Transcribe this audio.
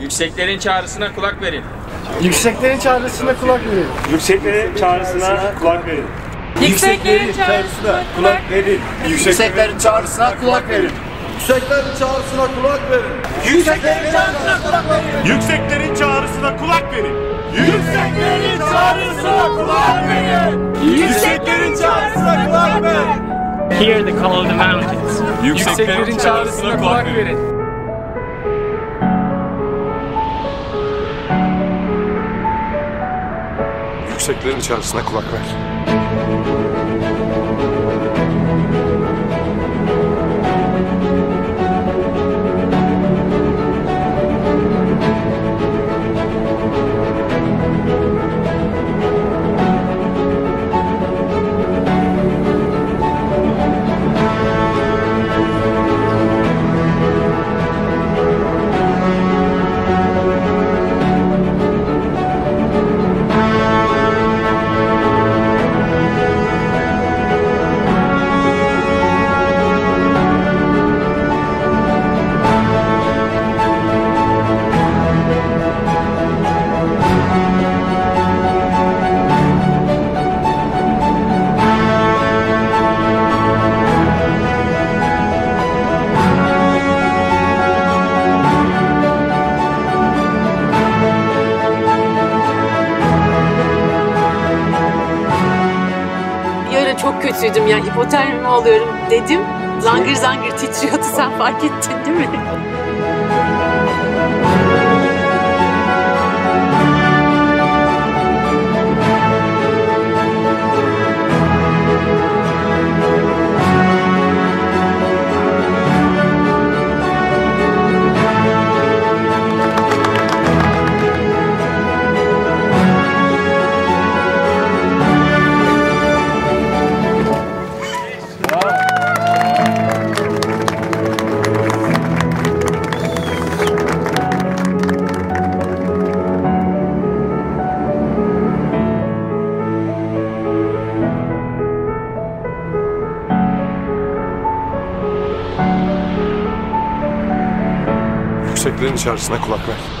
Yükseklerin çağrısına kulak verin. Yükseklerin çağrısına kulak verin. Yükseklerin çağrısına kulak verin. Yükseklerin çağrısına kulak verin. Yükseklerin çağrısına kulak verin. Yükseklerin çağrısına kulak verin. Yükseklerin çağrısına kulak verin. Yükseklerin çağrısına kulak verin. Yükseklerin çağrısına kulak verin. Yükseklerin çağrısına kulak verin. Hear the call of the mountains. Yükseklerin çağrısına kulak verin. Yükseklerin çağrısına kulak ver. Çok kötüydüm ya, hipotermi oluyorum dedim. Zangır zangır titriyordu, sen fark ettin değil mi? Yükseklerin çağrısına kulak ver.